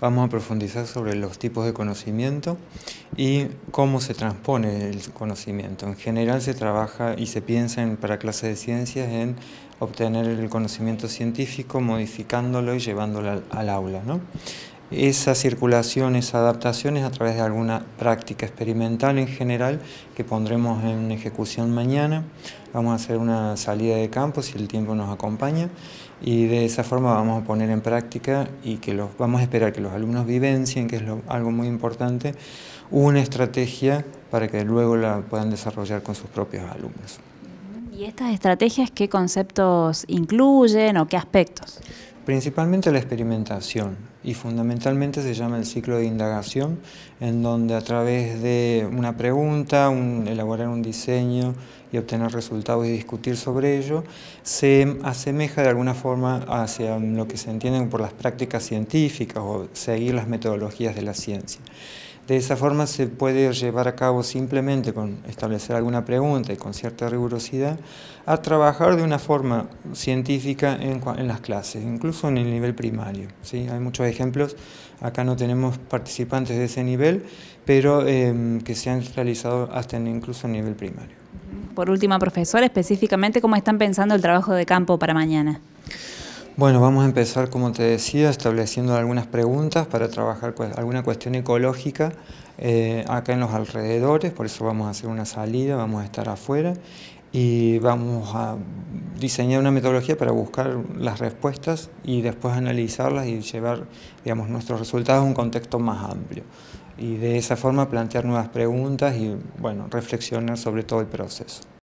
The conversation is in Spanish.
Vamos a profundizar sobre los tipos de conocimiento y cómo se transpone el conocimiento. En general se trabaja y se piensa para clases de ciencias en obtener el conocimiento científico, modificándolo y llevándolo al aula, ¿no? Esa circulación, esa adaptación es a través de alguna práctica experimental en general que pondremos en ejecución mañana. Vamos a hacer una salida de campo si el tiempo nos acompaña y de esa forma vamos a poner en práctica y que vamos a esperar que los alumnos vivencien, que es algo muy importante, una estrategia para que luego la puedan desarrollar con sus propios alumnos. ¿Y estas estrategias qué conceptos incluyen o qué aspectos? Principalmente la experimentación y fundamentalmente se llama el ciclo de indagación, en donde a través de una pregunta, elaborar un diseño y obtener resultados y discutir sobre ello, se asemeja de alguna forma hacia lo que se entiende por las prácticas científicas o seguir las metodologías de la ciencia. De esa forma se puede llevar a cabo simplemente con establecer alguna pregunta y con cierta rigurosidad a trabajar de una forma científica en las clases, incluso en el nivel primario, ¿sí? Hay muchos ejemplos, acá no tenemos participantes de ese nivel, pero que se han realizado hasta incluso en nivel primario. Por último, profesor, específicamente, ¿cómo están pensando el trabajo de campo para mañana? Bueno, vamos a empezar, como te decía, estableciendo algunas preguntas para trabajar alguna cuestión ecológica acá en los alrededores, por eso vamos a hacer una salida, vamos a estar afuera y vamos a diseñar una metodología para buscar las respuestas y después analizarlas y llevar, digamos, nuestros resultados a un contexto más amplio. Y de esa forma plantear nuevas preguntas y, bueno, reflexionar sobre todo el proceso.